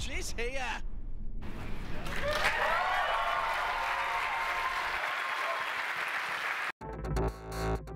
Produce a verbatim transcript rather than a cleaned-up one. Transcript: Courage is here!